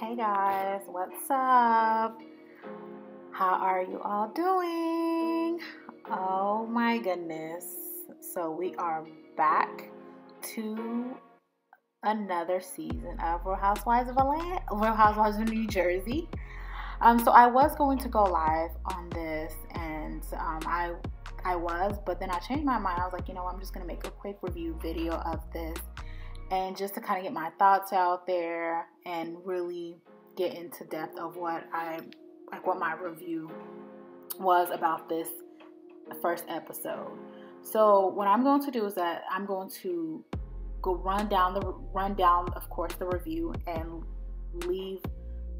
Hey guys, what's up? How are you all doing? Oh my goodness. So we are back to another season of Real Housewives of Atlanta, Real Housewives of New Jersey. So I was going to go live on this and I was, but then I changed my mind. I was like, you know, I'm just gonna make a quick review video of this and just to kind of get my thoughts out there and really get into depth of what my review was about this first episode. So what I'm going to do is that I'm going to go run down, of course, the review and leave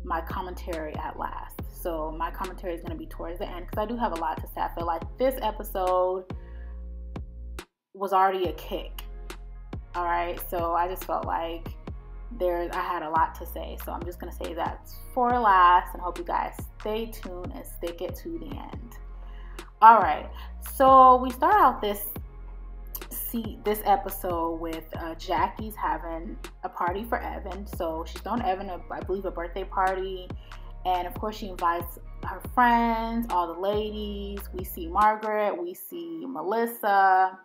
my commentary at last. So my commentary is going to be towards the end because I do have a lot to say. I feel like this episode was already a kick. All right, so I just felt like I had a lot to say. So I'm just going to say that for last and hope you guys stay tuned and stick it to the end. All right, so we start out this episode with Jackie's having a party for Evan. So she's throwing Evan, I believe, a birthday party. And of course she invites her friends, all the ladies. We see Margaret, we see Melissa.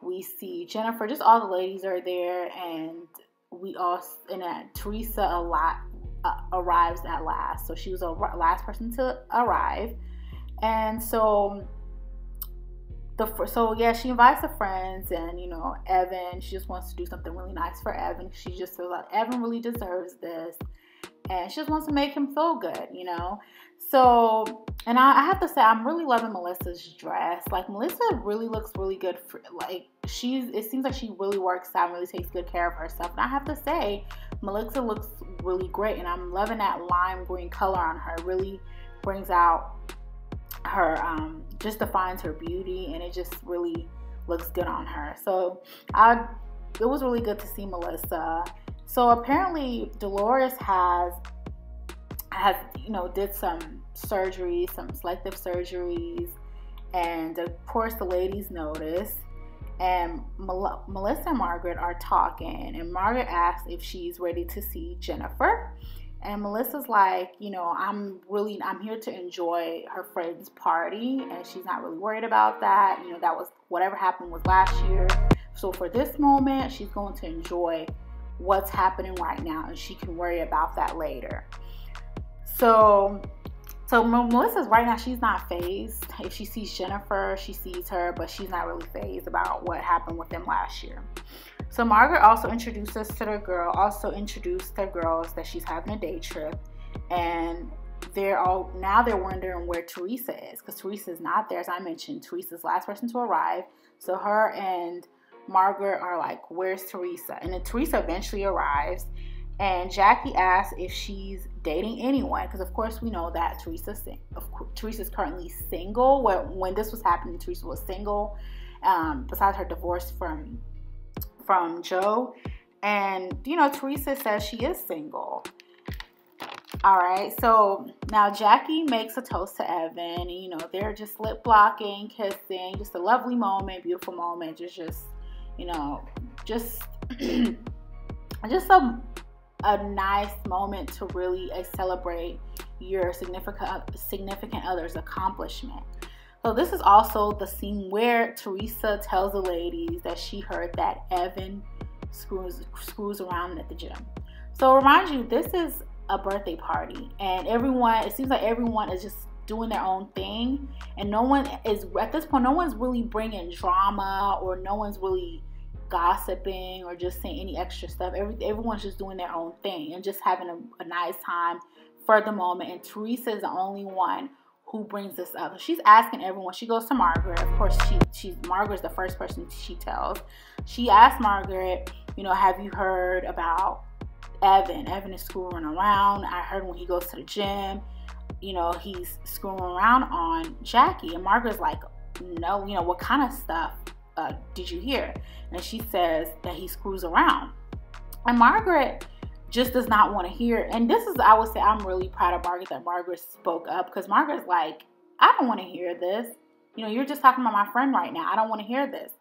We see Jennifer, just all the ladies are there, and Teresa arrives at last. So she was the last person to arrive, and so she invites her friends, and you know, Evan. She just wants to do something really nice for Evan. She just feels like Evan really deserves this, and she just wants to make him feel good, you know. So, and I have to say, I'm really loving Melissa's dress. Like, Melissa really looks really good. It seems like she really works out and really takes good care of herself. And I have to say, Melissa looks really great. And I'm loving that lime green color on her. It really brings out her, just defines her beauty. And it just really looks good on her. So, it was really good to see Melissa. So, apparently, Dolores has you know, did some surgeries, some selective surgeries, and of course the ladies notice, and Melissa and Margaret are talking, and Margaret asks if she's ready to see Jennifer, and Melissa's like, you know, I'm here to enjoy her friend's party, and she's not really worried about that, you know, that was whatever happened was last year, so for this moment she's going to enjoy what's happening right now, and she can worry about that later. So Melissa's right now, she's not phased. If she sees Jennifer, she sees her, but she's not really phased about what happened with them last year. So Margaret also introduced the girls that she's having a day trip, and they're wondering where Teresa is, because Teresa's not there. As I mentioned, Teresa's last person to arrive. So her and Margaret are like, where's Teresa? And then Teresa eventually arrives. And Jackie asks if she's dating anyone, because of course we know that Teresa's currently single. When this was happening, Teresa was single, besides her divorce from Joe. And, you know, Teresa says she is single. All right, so now Jackie makes a toast to Evan. And, you know, they're just lip blocking, kissing, just a lovely moment, beautiful moment. Just, you know, just a nice moment to really celebrate your significant other's accomplishment. So this is also the scene where Teresa tells the ladies that she heard that Evan screws around at the gym. So remind you, this is a birthday party, and it seems like everyone is just doing their own thing, and no one's really bringing drama, or no one's really gossiping or just saying any extra stuff. Everyone's just doing their own thing and just having a nice time for the moment, and Teresa is the only one who brings this up. She's asking everyone. She goes to Margaret. Of course, Margaret's the first person she tells. She asks Margaret, you know, have you heard about Evan? Evan is screwing around. I heard when he goes to the gym, you know, he's screwing around on Jackie. And Margaret's like, no, you know, what kind of stuff? Did you hear? And she says that he screws around, and Margaret just does not want to hear. And this is, I would say, I'm really proud of Margaret that Margaret spoke up, because Margaret's like, I don't want to hear this. You know, you're just talking about my friend right now. I don't want to hear this.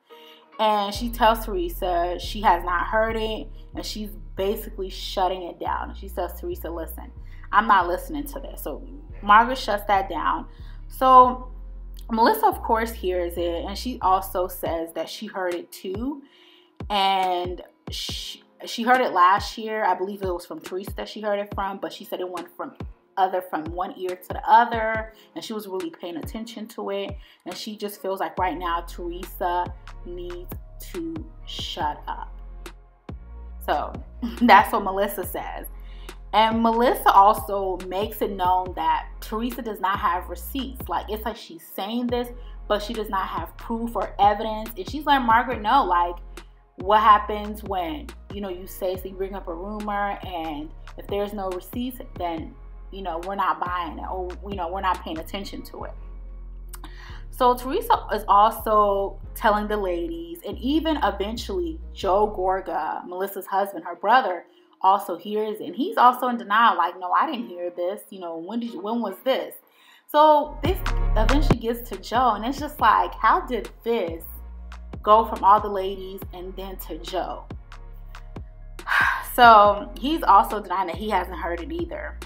And she tells Teresa she has not heard it, and she's basically shutting it down. She says, Teresa, listen, I'm not listening to this. So Margaret shuts that down. So Melissa, of course, hears it, and she also says that she heard it too. And she heard it last year. I believe it was from Teresa that she heard it from, but she said it went from one ear to the other, and she was really paying attention to it. And she just feels like right now Teresa needs to shut up. So that's what Melissa says. And Melissa also makes it known that Teresa does not have receipts. Like, it's like she's saying this, but she does not have proof or evidence. And she's letting Margaret know, like, what happens when, you know, you say, so you bring up a rumor, and if there's no receipts, then, you know, we're not buying it, or, you know, we're not paying attention to it. So Teresa is also telling the ladies, and even eventually Joe Gorga, Melissa's husband, her brother, also hears it. And he's also in denial, like, no, I didn't hear this. You know, when was this? So this eventually gets to Joe, and it's just like, how did this go from all the ladies and then to Joe? So he's also denying that he hasn't heard it either.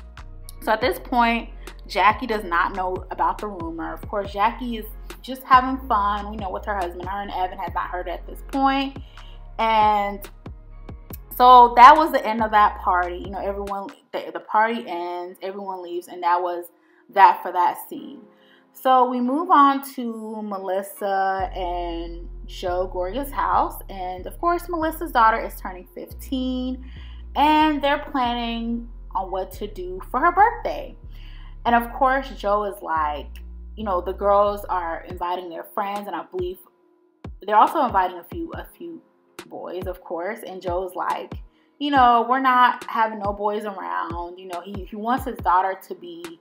So at this point, Jackie does not know about the rumor. Of course, Jackie is just having fun, you know, with her husband. Her and Evan has not heard it at this point. And so that was the end of that party. You know, everyone, the party ends, everyone leaves, and that was that for that scene. So we move on to Melissa and Joe Gorga's house. And of course, Melissa's daughter is turning 15, and they're planning on what to do for her birthday. And of course, Joe is like, you know, the girls are inviting their friends, and I believe they're also inviting a few boys, of course. And Joe's like, you know, we're not having no boys around. You know, he wants his daughter to be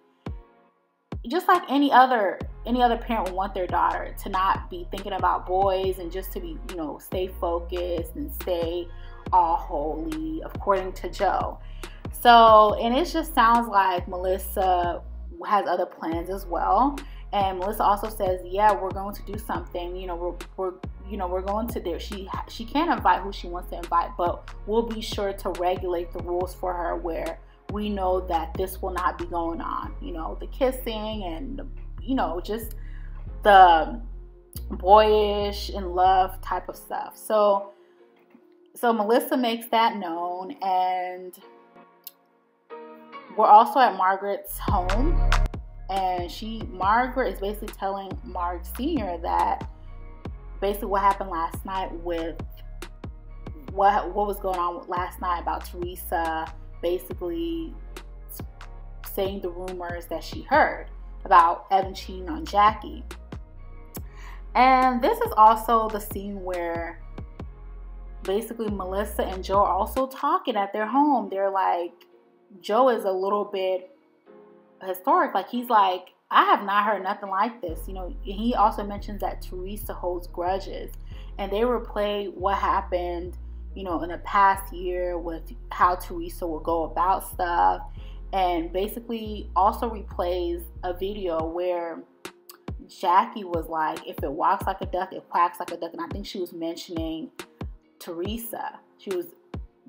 just like any other parent would want their daughter, to not be thinking about boys, and just to be, you know, stay focused and stay all holy, according to Joe. So, and it just sounds like Melissa has other plans as well. And Melissa also says, yeah, we're going to do something, you know, we're going to do. She can't invite who she wants to invite, but we'll be sure to regulate the rules for her, where we know that this will not be going on, you know, the kissing and, you know, just the boyish in love type of stuff. So Melissa makes that known, and we're also at Margaret's home, and Margaret is basically telling Marg Sr. that basically what happened last night with what was going on last night about Teresa basically saying the rumors that she heard about Evan cheating on Jackie. And this is also the scene where basically Melissa and Joe are also talking at their home. They're like, Joe is a little bit historic. Like, he's like, I have not heard nothing like this. You know, he also mentions that Teresa holds grudges, and they replay what happened, you know, in the past year with how Teresa will go about stuff, and basically also replays a video where Jackie was like, if it walks like a duck, it quacks like a duck. And I think she was mentioning Teresa. She was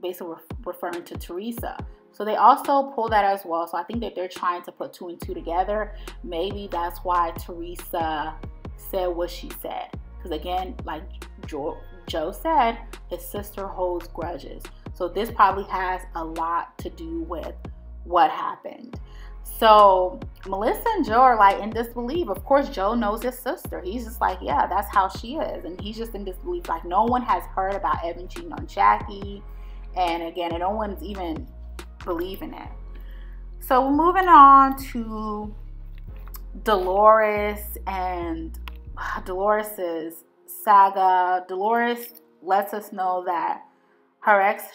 basically referring to Teresa. So they also pull that as well. So I think that they're trying to put 2 and 2 together. Maybe that's why Teresa said what she said. Because again, like Joe said, his sister holds grudges. So this probably has a lot to do with what happened. So Melissa and Joe are like in disbelief. Of course, Joe knows his sister. He's just like, yeah, that's how she is. And he's just in disbelief. Like, no one has heard about Evan cheating on Jackie. And again, no one's even believing it. So we're moving on to Dolores and Dolores's saga. Dolores lets us know that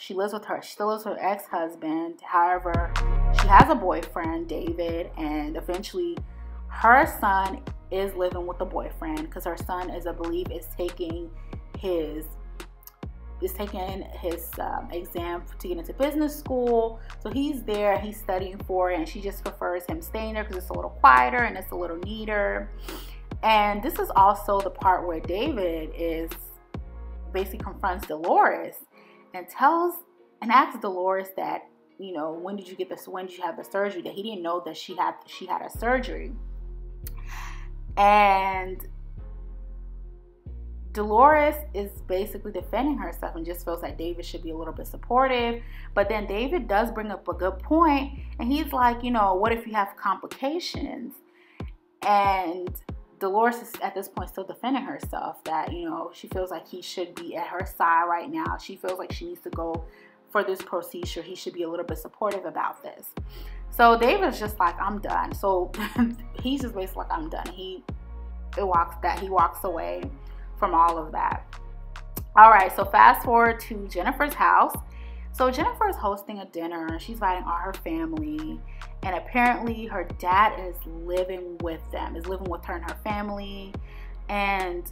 she still lives with her ex-husband. However, she has a boyfriend, David, and eventually her son is living with the boyfriend, because her son is, I believe, is taking his exam to get into business school. So he's there, he's studying for it, and she just prefers him staying there because it's a little quieter and it's a little neater. And this is also the part where David is basically confronts Dolores and asks Dolores that, you know, when did you have the surgery? That he didn't know that she had a surgery. And Dolores is basically defending herself and just feels like David should be a little bit supportive. But then David does bring up a good point, and he's like, you know, what if you have complications? And Dolores is at this point still defending herself that, you know, she feels like he should be at her side right now. She feels like she needs to go for this procedure. He should be a little bit supportive about this. So David's just like, I'm done. So he's just basically like, I'm done. He walks away from all of that. All right, so fast forward to Jennifer's house. So Jennifer is hosting a dinner. She's inviting all her family, and apparently her dad is living with them, is living with her and her family. And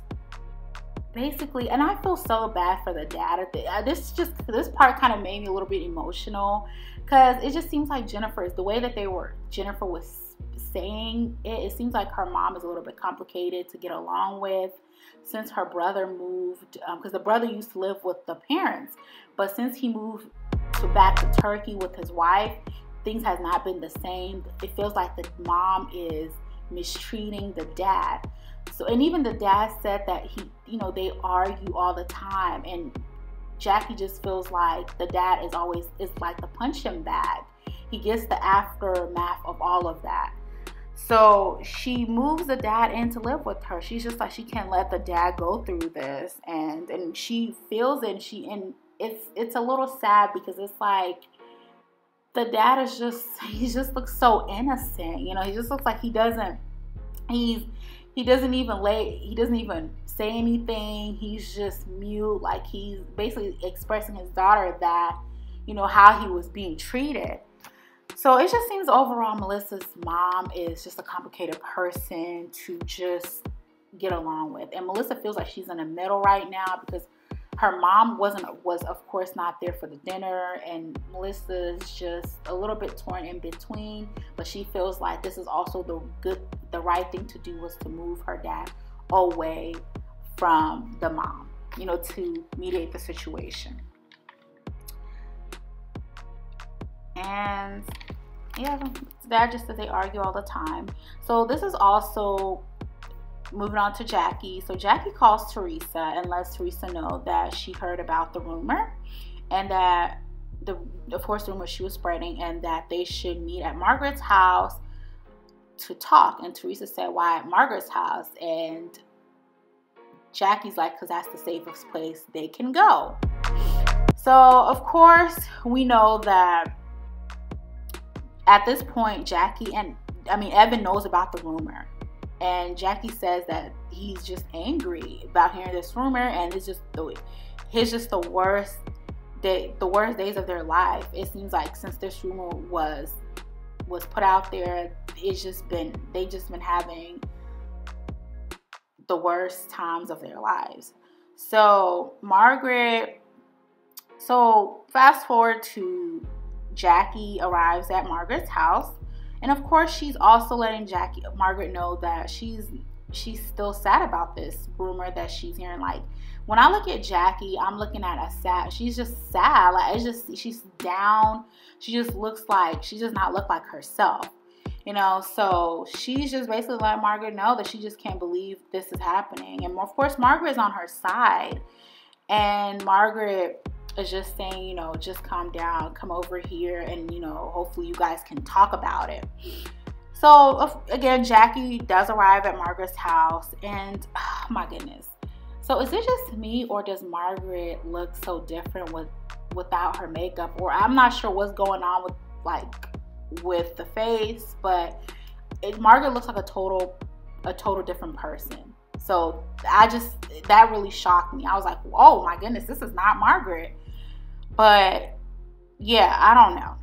basically, and I feel so bad for the dad. This part kind of made me a little bit emotional, because it just seems like Jennifer was saying it seems like her mom is a little bit complicated to get along with, since her brother moved, because the brother used to live with the parents, but since he moved back to Turkey with his wife, things has not been the same. It feels like the mom is mistreating the dad. So, and even the dad said that they argue all the time, and Jackie just feels like the dad is always, it's like the punching bag. He gets the aftermath of all of that. So she moves the dad in to live with her. She's just like, she can't let the dad go through this, and she feels it. And it's a little sad, because it's like the dad is just, he just looks so innocent. You know, he just looks like he doesn't even say anything. He's just mute, like he's basically expressing his daughter that, you know, how he was being treated. So it just seems overall Melissa's mom is just a complicated person to just get along with. And Melissa feels like she's in the middle right now, because her mom was of course not there for the dinner, and Melissa's just a little bit torn in between, but she feels like this is also the right thing to do, was to move her dad away from the mom, you know, to mediate the situation. And yeah, that just that they argue all the time. So this is also moving on to Jackie. So Jackie calls Teresa and lets Teresa know that she heard about the rumor, and that of course the rumor she was spreading, and that they should meet at Margaret's house to talk. And Teresa said, why at Margaret's house? And Jackie's like, because that's the safest place they can go. So of course we know that at this point, Evan knows about the rumor, and Jackie says that he's just angry about hearing this rumor, and it's just the worst day, the worst days of their life. It seems like since this rumor was put out there, they've just been having the worst times of their lives. So fast forward to Jackie arrives at Margaret's house, and of course she's also letting Margaret know that she's still sad about this rumor that she's hearing. Like, when I look at Jackie, I'm looking at a sad, she's just sad, like it's just, she's down, she just looks like, she does not look like herself, you know. So she's just basically letting Margaret know that she just can't believe this is happening, and of course Margaret's on her side, and Margaret is just saying, you know, just calm down, come over here, and, you know, hopefully you guys can talk about it. So again, Jackie does arrive at Margaret's house, and oh my goodness. So is it just me, or does Margaret look so different without her makeup? Or I'm not sure what's going on with the face, but Margaret looks like a total different person. So that really shocked me. I was like, oh my goodness, this is not Margaret. But yeah, I don't know.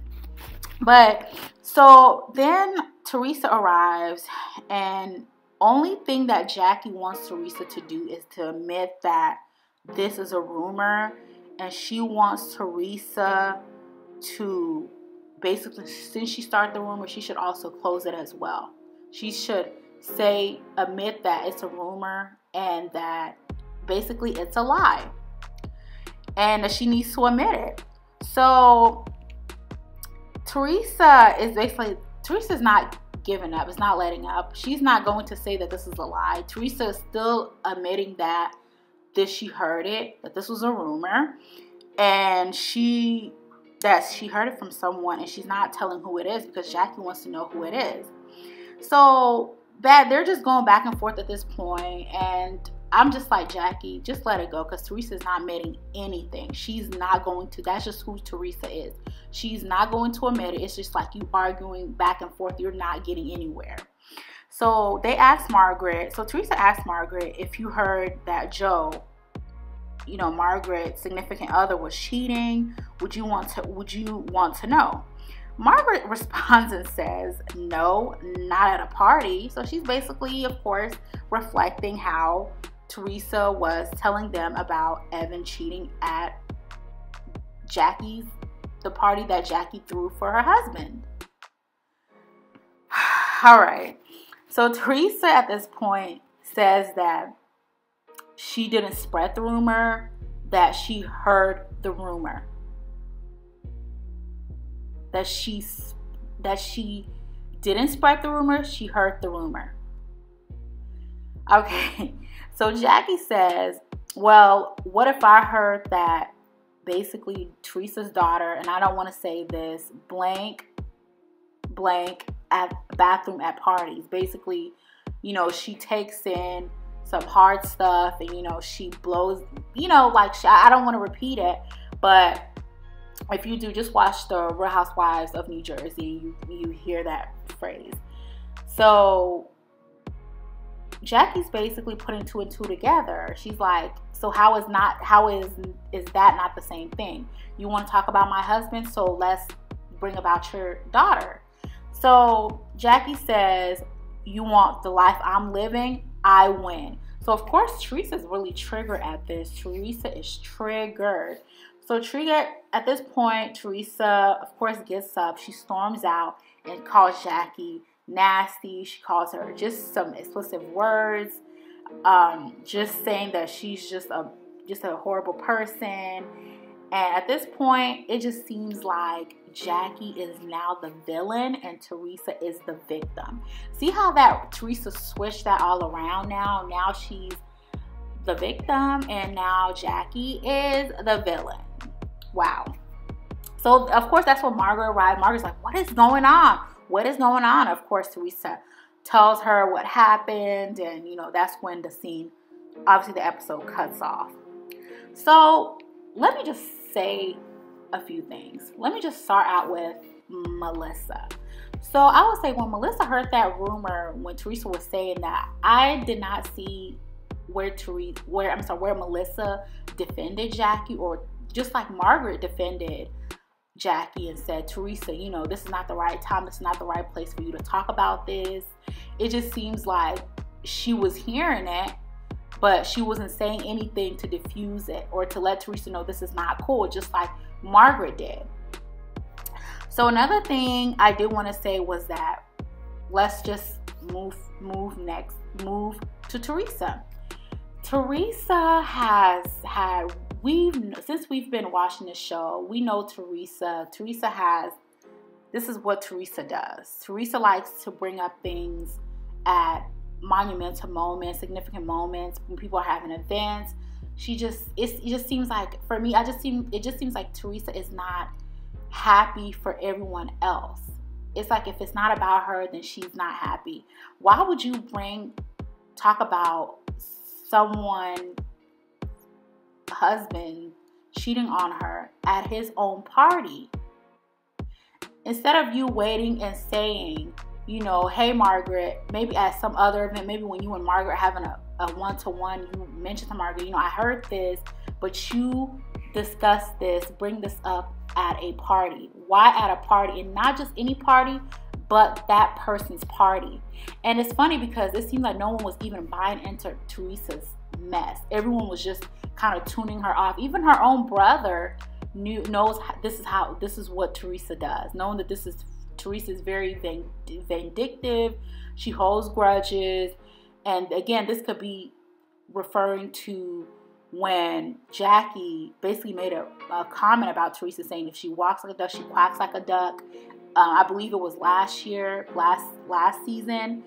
But so then Teresa arrives, and only thing that Jackie wants Teresa to do is to admit that this is a rumor, and she wants Teresa to basically, since she started the rumor, she should also close it as well. She should admit that it's a rumor, and that basically it's a lie. and she needs to admit it. So Teresa is basically, Teresa's not giving up. It's not letting up. She's not going to say that this is a lie. Teresa is still admitting that she heard it, that this was a rumor, and she heard it from someone, and she's not telling who it is because Jackie wants to know who it is. So that they're just going back and forth at this point, and I'm just like, Jackie, just let it go, because Teresa's not admitting anything. She's not going to. That's just who Teresa is. She's not going to admit it. It's just like you arguing back and forth. You're not getting anywhere. So they asked Margaret. So Teresa asked Margaret if you heard that Joe, you know, Margaret's significant other, was cheating. Would you want to know? Margaret responds and says, no, not at a party. So she's basically, of course, reflecting how Teresa was telling them about Evan cheating at Jackie's, the party that Jackie threw for her husband. All right. So Teresa at this point says that she didn't spread the rumor, that she heard the rumor, that she didn't spread the rumor, she heard the rumor. Okay, so Jackie says, well, what if I heard that basically Teresa's daughter, and I don't want to say this, blank, blank, at bathroom at parties. Basically, you know, she takes in some hard stuff and, you know, she blows, you know, like, I don't want to repeat it, but if you do, just watch the Real Housewives of New Jersey, you hear that phrase. So Jackie's basically putting two and two together. She's like, so how is that not the same thing? You want to talk about my husband, so let's bring about your daughter. So Jackie says, you want the life I'm living, I win. So of course Teresa's really triggered at this. Teresa is triggered. So at this point, Teresa, of course, gets up. She storms out and calls Jackie nasty. She calls her just some explicit words, just saying that she's just a horrible person. And at this point, it just seems like Jackie is now the villain and Teresa is the victim. See how that Teresa switched that all around now? Now she's the victim, and now Jackie is the villain. Wow. So of course that's what Margaret arrived. Margaret's like, what is going on? What is going on? Of course Teresa tells her what happened, and you know, that's when the scene, obviously the episode, cuts off. So let me just say a few things. Let me just start out with Melissa. So I would say when Melissa heard that rumor, when Teresa was saying that, I did not see where Melissa defended Jackie, or just like Margaret defended Jackie and said, Teresa, you know, this is not the right time, this is not the right place for you to talk about this. It just seems like she was hearing it, but she wasn't saying anything to diffuse it or to let Teresa know this is not cool, just like Margaret did. So another thing I did want to say was that let's just move to Teresa. Teresa has had, since we've been watching the show, we know Teresa. Teresa has, this is what Teresa does. Teresa likes to bring up things at monumental moments, significant moments, when people are having events. She just, it just seems like, for me, it just seems like Teresa is not happy for everyone else. It's like, if it's not about her, then she's not happy. Why would you talk about someone's husband cheating on her at his own party, instead of you waiting and saying, you know, hey Margaret, maybe at some other event, maybe when you and Margaret having a one-to-one, you mentioned to Margaret, you know, I heard this, but you discussed this, bring this up at a party. Why at a party? And not just any party, but that person's party. And it's funny because it seems like no one was even buying into Teresa's mess. Everyone was just kind of tuning her off. Even her own brother knows this is what Teresa does, knowing that this is Teresa's very vindictive. She holds grudges, and again, this could be referring to when Jackie basically made a comment about Teresa, saying if she walks like a duck, she quacks like a duck. I believe it was last season.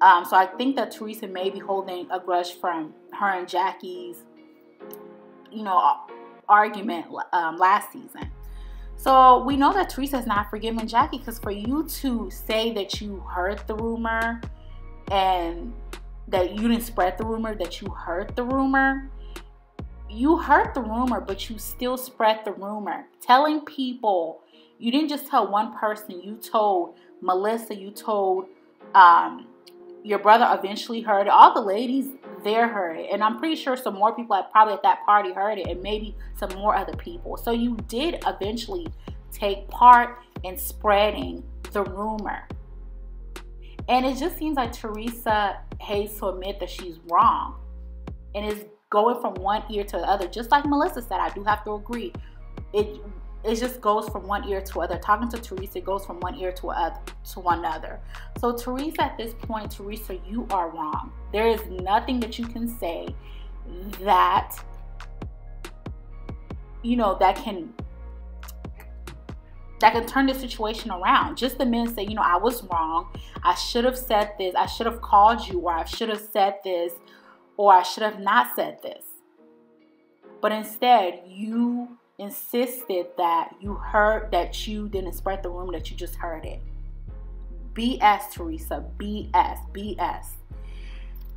So I think that Teresa may be holding a grudge from her and Jackie's, you know, argument last season. So we know that Teresa has not forgiven Jackie, because for you to say that you heard the rumor and that you didn't spread the rumor, that you heard the rumor, you heard the rumor, but you still spread the rumor. Telling people, you didn't just tell one person, you told Melissa, you told your brother eventually heard it. All the ladies there heard it. And I'm pretty sure some more people at that party heard it, and maybe some more other people. So you did eventually take part in spreading the rumor. And it just seems like Teresa hates to admit that she's wrong, and is going from one ear to the other. Just like Melissa said, I do have to agree. It just goes from one ear to other. Talking to Teresa, it goes from one ear to another. So Teresa, at this point, Teresa, you are wrong. There is nothing that you can say that, you know, that can turn the situation around. Just the men say, you know, I was wrong. I should have said this. I should have called you, or I should have said this, or I should have not said this. But instead, you insisted that you heard, that you didn't spread the rumor, that you just heard it. BS, Teresa. BS. BS.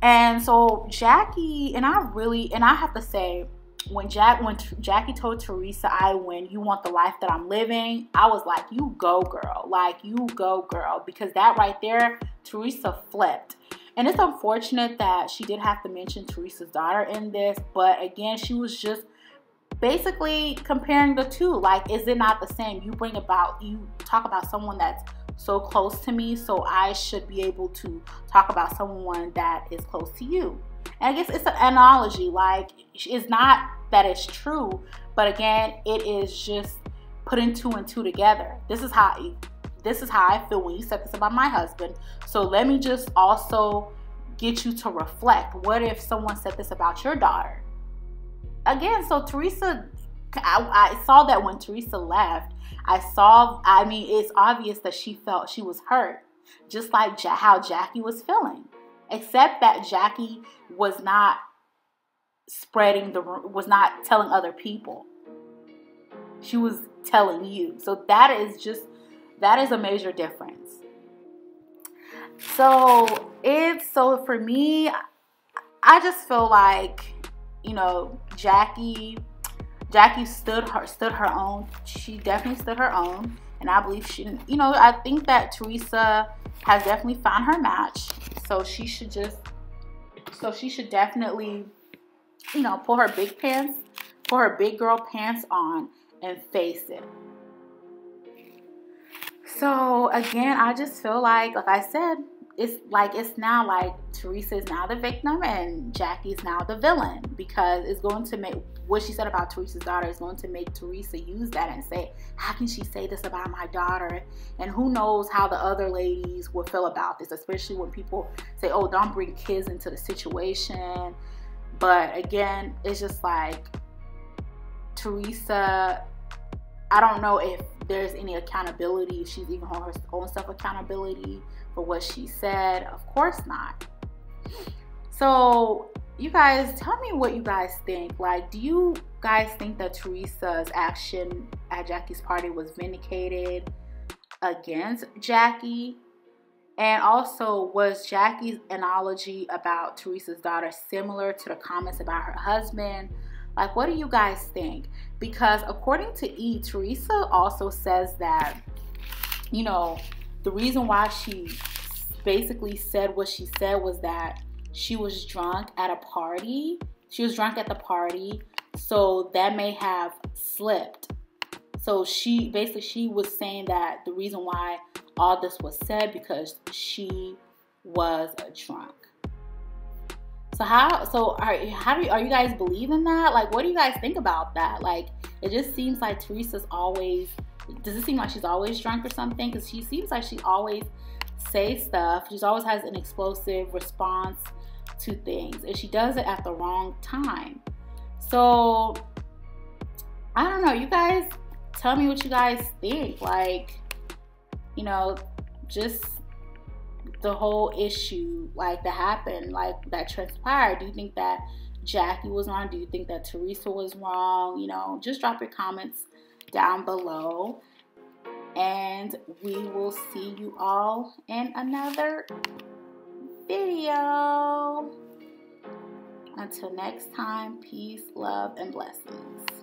And so Jackie, and I have to say, when Jackie told Teresa, I win, you want the life that I'm living, I was like, you go, girl. Like, you go, girl. Because that right there, Teresa flipped. And it's unfortunate that she did have to mention Teresa's daughter in this, but again, she was just basically comparing the two. Like, is it not the same? You talk about someone that's so close to me, so I should be able to talk about someone that is close to you. And I guess it's an analogy. Like, it's not that it's true, but again, it is just putting two and two together. This is how I feel when you said this about my husband. So let me just also get you to reflect. What if someone said this about your daughter? Again, so Teresa, I saw that when Teresa left. I mean, it's obvious that she felt she was hurt, just like how Jackie was feeling. Except that Jackie was not telling other people. She was telling you. So that is a major difference. So for me, I just feel like, you know, Jackie stood her own. She definitely stood her own. And I believe she, you know, I think that Teresa has definitely found her match. So she should definitely, you know, pull her big girl pants on and face it. So again, I just feel like I said, it's now like Teresa is now the victim and Jackie is now the villain, because it's going to make what she said about Teresa's daughter is going to make Teresa use that and say, how can she say this about my daughter? And who knows how the other ladies will feel about this, especially when people say, oh, don't bring kids into the situation. But again, it's just like Teresa, I don't know if there's any accountability, if she's even holding her own self accountability for what she said. Of course not. So you guys, tell me what you guys think. Like, do you guys think that Teresa's action at Jackie's party was vindicated against Jackie? And also, was Jackie's analogy about Teresa's daughter similar to the comments about her husband? Like, what do you guys think? Because according to E, Teresa also says that, you know, the reason why she basically said what she said was that she was drunk at a party. She was drunk at the party, so that may have slipped. So she was saying that the reason why all this was said because she was drunk. So are you guys believing that? Like, what do you guys think about that? Like, it just seems like Teresa's always, does it seem like she's always drunk or something? Because she seems like she always says stuff. She always has an explosive response to things, and she does it at the wrong time. So I don't know, you guys tell me what you guys think, like, you know, just the whole issue, like, that happened, like, that transpired. Do you think that Jackie was wrong? Do you think that Teresa was wrong? You know, just drop your comments down below, and we will see you all in another video. Until next time, peace, love, and blessings.